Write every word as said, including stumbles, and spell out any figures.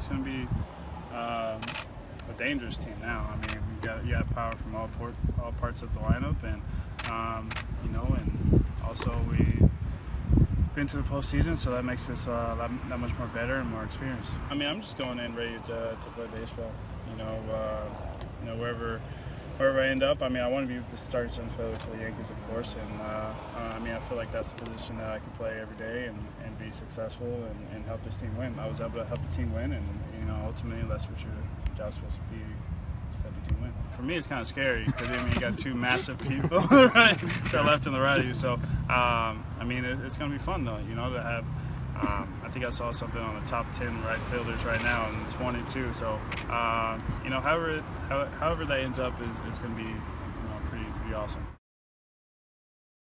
Portland's going to be um, a dangerous team now. I mean, you got you got power from all port, all parts of the lineup, and um, you know, and also we. Been to the postseason, so that makes us uh, that, that much more better and more experienced. I mean, I'm just going in ready to, to play baseball. You know, uh, you know wherever wherever I end up. I mean, I want to be with the starters and for the Yankees, of course. And uh, I mean, I feel like that's the position that I can play every day and, and be successful and, and help this team win. I was able to help the team win, and you know, ultimately, that's what your job's supposed to be. For me, it's kind of scary because I mean, you got two massive people, right, to the left and the right of you. So, um, I mean, it, it's going to be fun though, you know, to have. Um, I think I saw something on the top ten right fielders right now and twenty-two. So, uh, you know, however, however that ends up is, is going to be, you know, pretty pretty awesome.